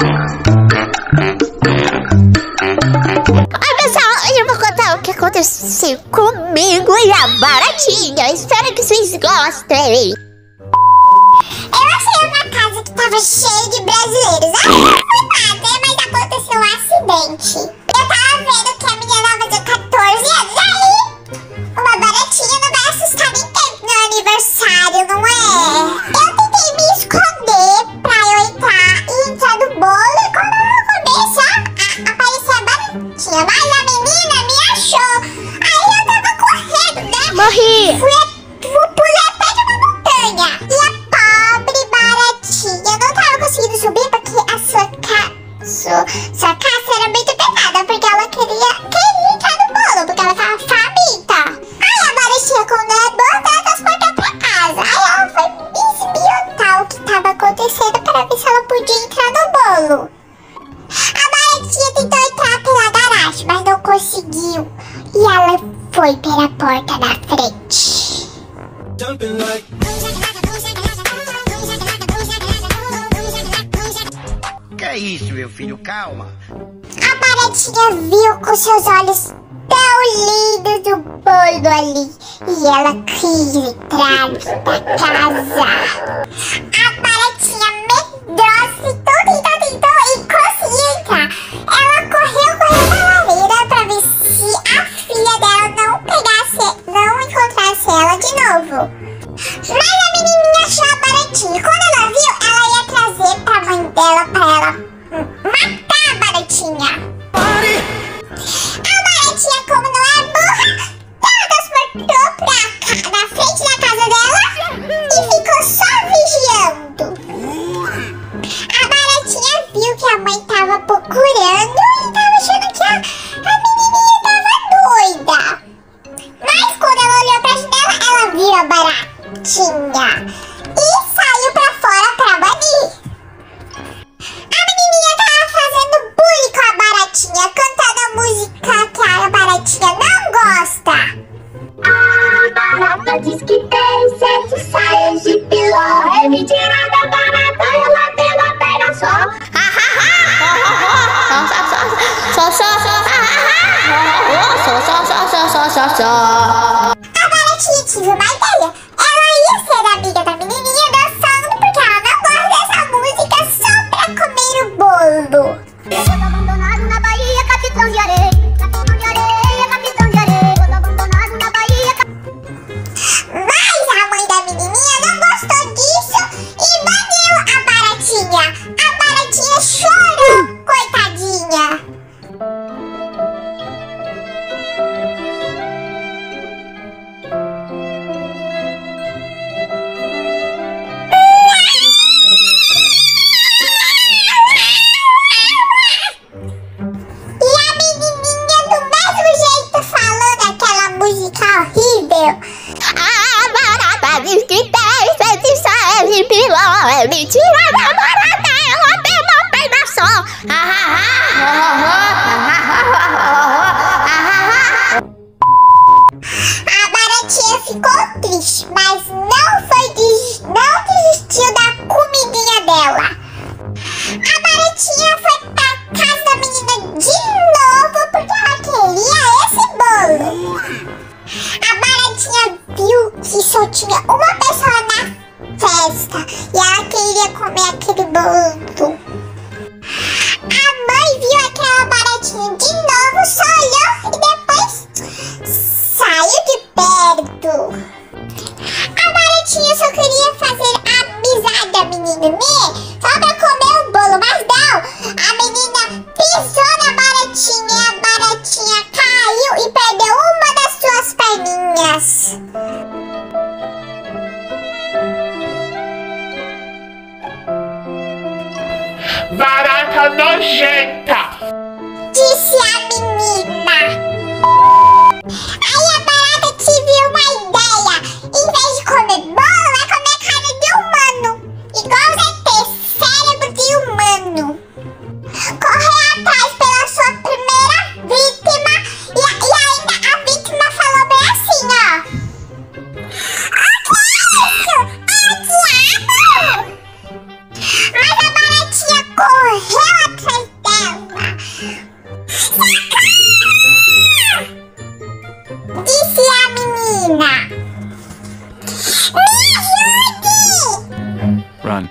Oi pessoal, hoje eu vou contar o que aconteceu comigo e a baratinha. Espero que vocês gostem. Eu saí na casa que tava cheia de brasileiros. Foi padre, mas aconteceu um acidente. Eu tava vendo que a menina vai fazer 14 anos. Aí, uma baratinha não vai assustar ninguém no aniversário, não é? Eu tentei me esconder pra eu entrar e entrar no bolo. E quando eu começo a aparecer a baratinha, mas a menina me achou. Aí eu tava correndo, né? Morri! Pulei até de uma montanha. E a pobre baratinha não tava conseguindo subir porque a sua caça era muito pesada, porque ela queria entrar no bolo, porque ela tava faminta. Aí a baratinha, quando ela botou, transportou pra casa. Aí ela foi esbiotar o que tava acontecendo pra ver se ela podia entrar no bolo. A baratinha tentou entrar pela garagem, mas não conseguiu. E ela foi pela porta da frente. Que é isso, meu filho? Calma. A baratinha viu com seus olhos tão lindos o bolo ali e ela quis entrar na casa. A baratinha medrosa tentou e conseguiu entrar. Ela correu pela lareira pra ver se a filha dela não encontrasse ela de novo. Mas a menininha achou a baratinha. Quando ela viu, ela ia trazer pra mãe dela pra ela matar a baratinha. Pare! A baratinha, como não é burra, ela transportou na frente da casa dela e ficou só vigiando. A baratinha viu que a mãe tava procurando e tava achando que a menininha tava doida. Mas quando ela olhou pra janela, ela viu a baratinha e saiu pra fora pra banir. A menininha tava fazendo bullying com a baratinha, cantando a música que a baratinha não gosta. A barata diz que tem 7 saias de piló. É mentira da barata, ela tem uma perna só. Ha ha ha, A baratinha tive uma ideia. Ela ia ser amiga da menininha dançando, porque ela não gosta dessa música, só pra comer o bolo. Eu tô abandonado na Bahia, capitão de areia. Capitão de areia, capitão de areia. Eu tô abandonado na Bahia. Mas a mãe da menininha não gostou disso e baniu a baratinha. A baratinha chorou, coitadinha. É mentira da barata, ela tem uma perna só. A baratinha ficou triste, mas não desistiu da comidinha dela. A baratinha foi pra casa da menina de novo porque ela queria esse bolo. A baratinha viu que só tinha uma pessoa na festa e ela queria comer aquele bolo. A mãe viu aquela baratinha de novo, só olhou e depois saiu de perto. A baratinha só queria fazer amizade da menina, né? Só pra comer o bolo, mas não. A menina pisou na baratinha e a baratinha caiu e perdeu uma das suas perninhas. Barata nojenta, disse a menina. Aí a barata teve uma ideia. Em vez de comer bolo, vai comer carne de humano. Igual vai ter cérebro de humano. Correu atrás pela sua primeira vítima. E ainda a vítima falou bem assim, ó: o que é isso? É o diabo! Mas a baratinha correu Socorro! Disse a menina. Me ajude! Run.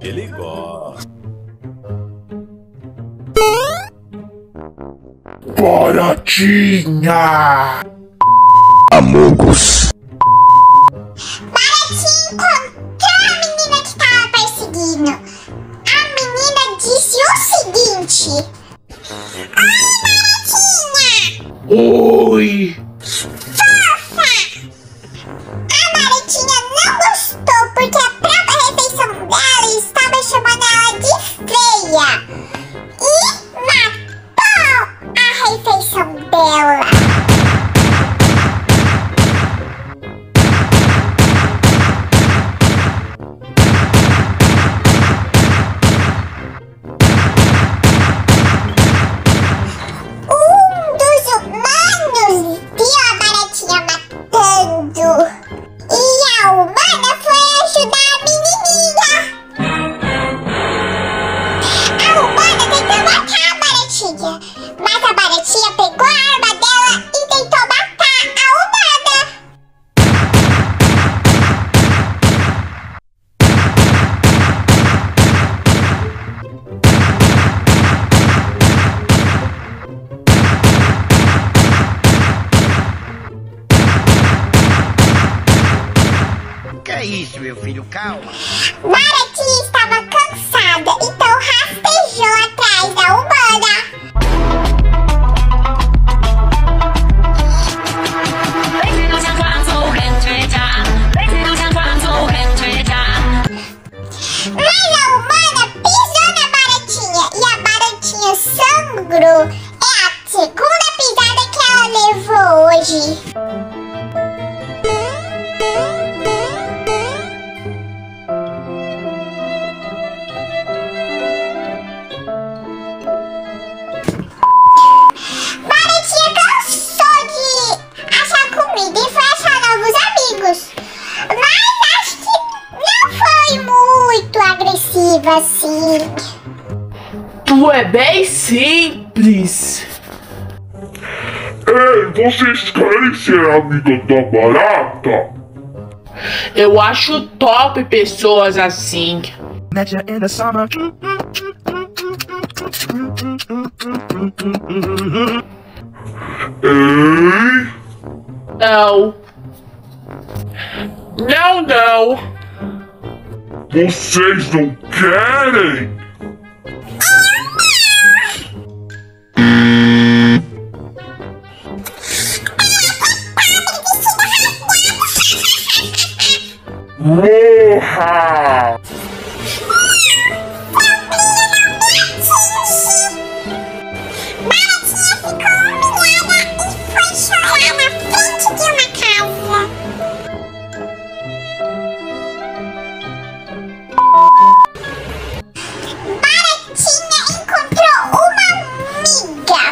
Ele gosta. Baratinha! Amogos! Baratinha encontrou a menina que tava perseguindo. A menina disse o seguinte: Oi, Baratinha! Oi! Fofa! A Baratinha não gostou porque a própria refeição dela está chamando ela de feia e matou a refeição dela. Um dos humanos viu a Baratinha matando e a humana foi ajudar a menininha. Mas a Baratinha pegou a arma dela e tentou matar a humana. Que é isso, meu filho? Calma. Baratinha estava cansada, então rastejou atrás da humana. É a segunda pisada que ela levou hoje. Baratinha cansou de achar comida e foi achar novos amigos. Mas acho que não foi muito agressiva assim. Tu é bem simples. Ei, vocês querem ser amiga da barata? Eu acho top pessoas assim. Ei? Não. Não, não. Vocês não querem? Morra! Baratinha ficou humilhada e foi chorar na frente de uma casa. Baratinha encontrou uma amiga.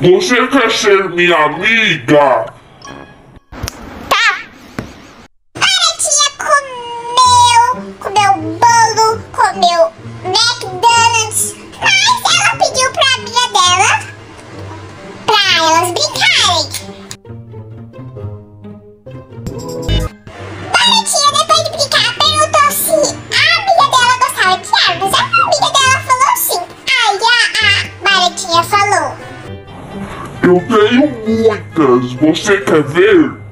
Você quer ser minha amiga? Comeu McDonald's, mas ela pediu pra amiga dela pra elas brincarem. Baratinha, depois de brincar, perguntou se a amiga dela gostava de árvores. A amiga dela falou sim. Aí a Baratinha falou: Eu tenho muitas, você quer ver?